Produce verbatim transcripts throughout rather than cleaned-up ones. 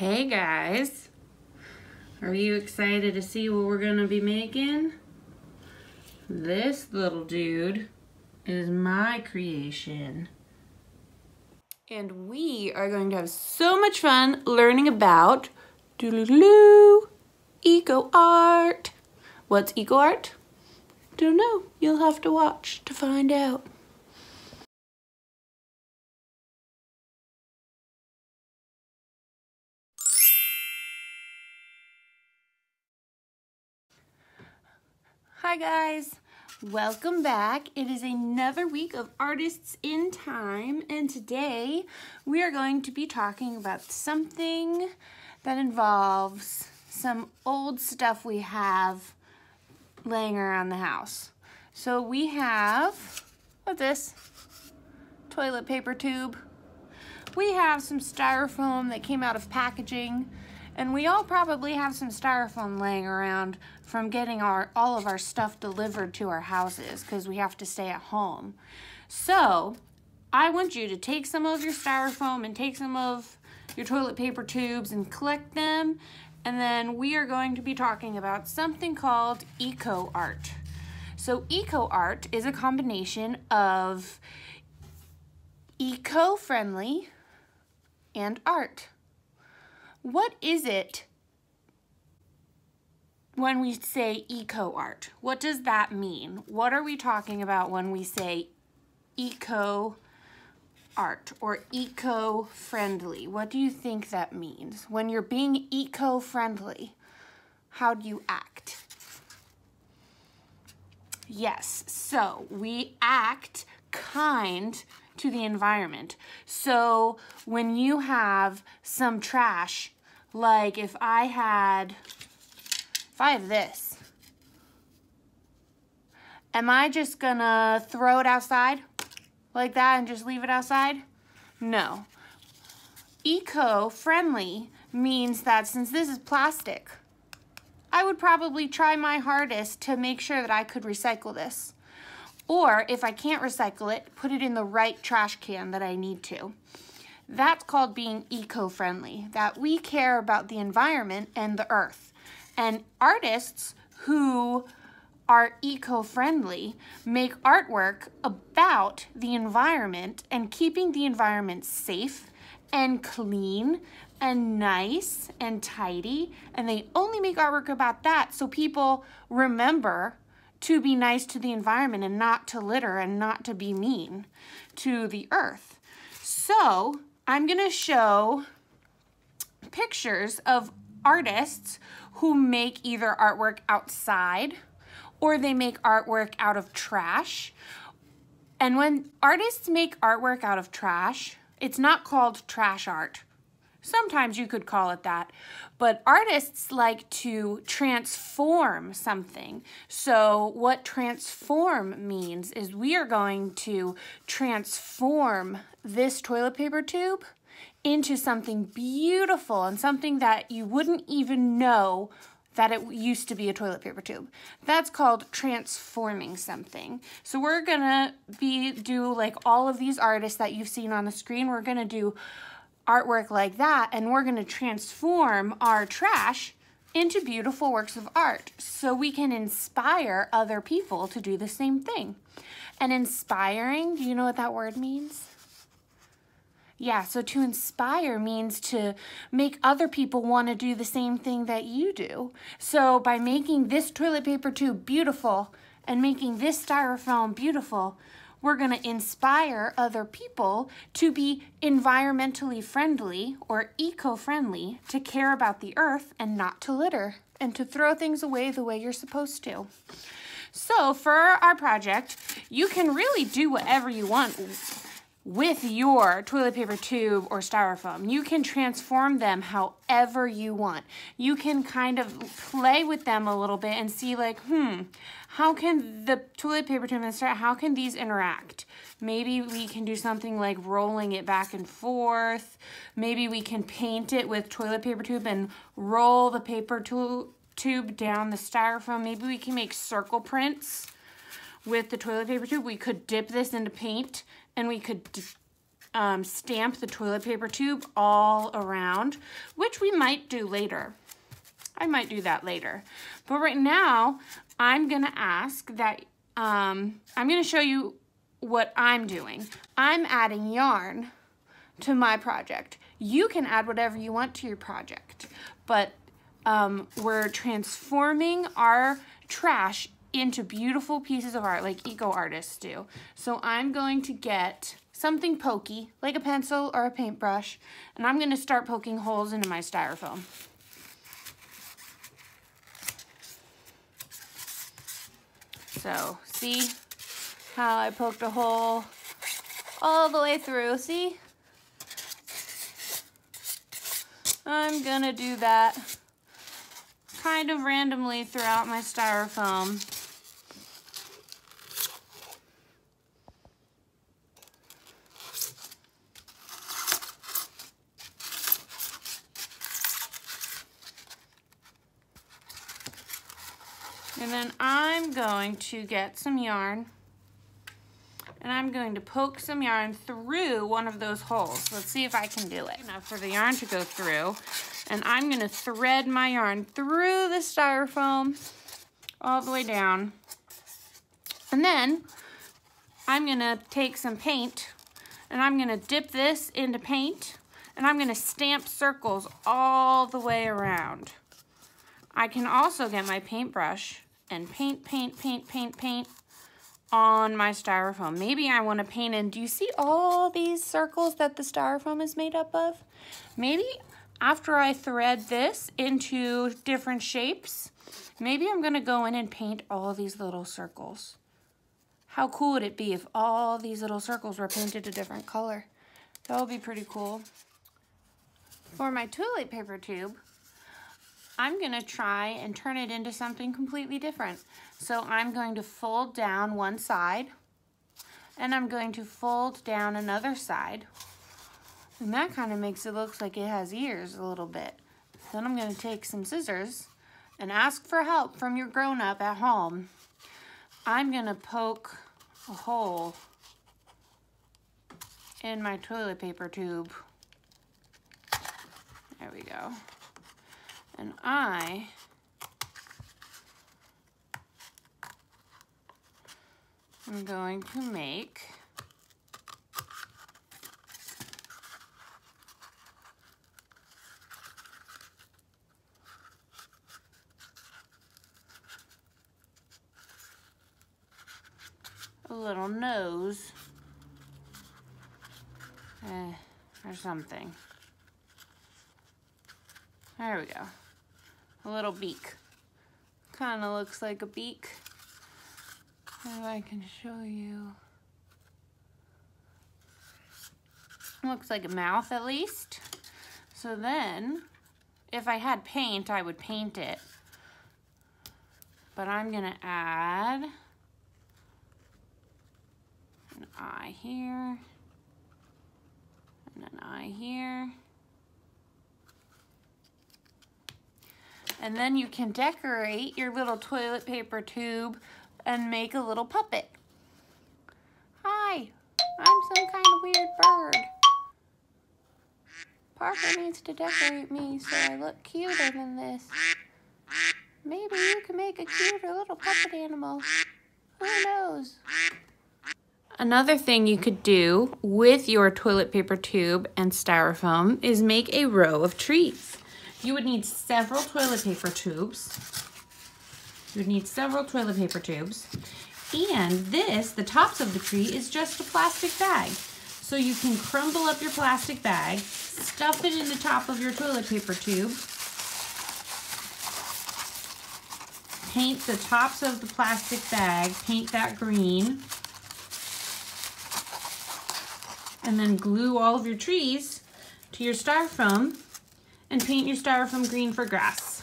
Hey guys, are you excited to see what we're gonna be making? This little dude is my creation. And we are going to have so much fun learning about doo-doo-doo, Eco-Art. What's Eco-Art? Don't know. You'll have to watch to find out. Hi guys, welcome back. It is another week of Artists in Time, and today we are going to be talking about something that involves some old stuff we have laying around the house. So we have, what's this? Toilet paper tube. We have some styrofoam that came out of packaging. And we all probably have some styrofoam laying around from getting our all of our stuff delivered to our houses because we have to stay at home. So I want you to take some of your styrofoam and take some of your toilet paper tubes and collect them. And then we are going to be talking about something called Eco-Art. So Eco-Art is a combination of eco-friendly and art. What is it when we say eco-art? What does that mean? What are we talking about when we say eco-art or eco-friendly? What do you think that means? When you're being eco-friendly, how do you act? Yes, so we act kind to the environment. So when you have some trash, like if I had, if I have this, am I just gonna throw it outside like that and just leave it outside? No. Eco-friendly means that since this is plastic, I would probably try my hardest to make sure that I could recycle this. Or if I can't recycle it, put it in the right trash can that I need to. That's called being eco-friendly, that we care about the environment and the earth. And artists who are eco-friendly make artwork about the environment and keeping the environment safe and clean and nice and tidy. And they only make artwork about that so people remember to be nice to the environment and not to litter and not to be mean to the earth. So I'm gonna show pictures of artists who make either artwork outside or they make artwork out of trash. And when artists make artwork out of trash, it's not called trash art. Sometimes you could call it that, but artists like to transform something. So what transform means is we are going to transform this toilet paper tube into something beautiful and something that you wouldn't even know that it used to be a toilet paper tube. That's called transforming something. So we're gonna be do like all of these artists that you've seen on the screen. We're gonna do artwork like that, and we're gonna transform our trash into beautiful works of art so we can inspire other people to do the same thing. And inspiring, do you know what that word means? Yeah, so to inspire means to make other people want to do the same thing that you do. So by making this toilet paper tube beautiful and making this styrofoam beautiful, we're going to inspire other people to be environmentally friendly or eco-friendly, to care about the earth and not to litter and to throw things away the way you're supposed to. So for our project, you can really do whatever you want with your toilet paper tube or styrofoam. You can transform them however you want. You can kind of play with them a little bit and see like, hmm, how can the toilet paper tube and styrofoam, how can these interact? Maybe we can do something like rolling it back and forth. Maybe we can paint it with toilet paper tube and roll the paper tube down the styrofoam. Maybe we can make circle prints with the toilet paper tube. We could dip this into paint and we could um, stamp the toilet paper tube all around, which we might do later. I might do that later. But right now, I'm gonna ask that, um, I'm gonna show you what I'm doing. I'm adding yarn to my project. You can add whatever you want to your project, but um, we're transforming our trash into beautiful pieces of art like eco-artists do. So I'm going to get something pokey, like a pencil or a paintbrush, and I'm gonna start poking holes into my styrofoam. So see how I poked a hole all the way through, see? I'm gonna do that kind of randomly throughout my styrofoam. And then I'm going to get some yarn and I'm going to poke some yarn through one of those holes. Let's see if I can do it. Enough for the yarn to go through. And I'm gonna thread my yarn through the styrofoam all the way down. And then I'm gonna take some paint and I'm gonna dip this into paint and I'm gonna stamp circles all the way around. I can also get my paintbrush and paint, paint, paint, paint, paint on my styrofoam. Maybe I want to paint in. Do you see all these circles that the styrofoam is made up of? Maybe after I thread this into different shapes, maybe I'm going to go in and paint all these little circles. How cool would it be if all these little circles were painted a different color? That would be pretty cool. For my toilet paper tube, I'm gonna try and turn it into something completely different. So I'm going to fold down one side and I'm going to fold down another side. And that kind of makes it look like it has ears a little bit. Then I'm gonna take some scissors and ask for help from your grown-up at home. I'm gonna poke a hole in my toilet paper tube. There we go. And I am going to make a little nose eh, or something. There we go. A little beak. Kind of looks like a beak. If I can show you. Looks like a mouth at least. So then, if I had paint, I would paint it. But I'm gonna add an eye here, and an eye here. And then you can decorate your little toilet paper tube and make a little puppet. Hi, I'm some kind of weird bird. Parker needs to decorate me so I look cuter than this. Maybe you can make a cuter little puppet animal. Who knows? Another thing you could do with your toilet paper tube and styrofoam is make a row of trees. You would need several toilet paper tubes. You would need several toilet paper tubes. And this, the tops of the tree, is just a plastic bag. So you can crumble up your plastic bag, stuff it in the top of your toilet paper tube, paint the tops of the plastic bag, paint that green, and then glue all of your trees to your styrofoam and paint your styrofoam green for grass.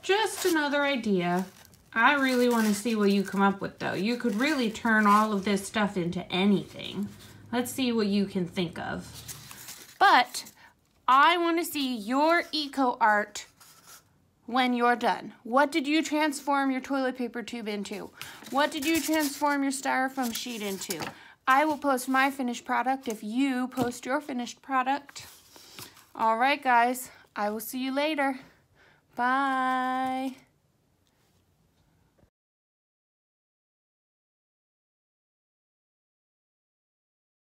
Just another idea. I really want to see what you come up with though. You could really turn all of this stuff into anything. Let's see what you can think of. But I want to see your eco art when you're done. What did you transform your toilet paper tube into? What did you transform your styrofoam sheet into? I will post my finished product if you post your finished product. All right, guys, I will see you later. Bye.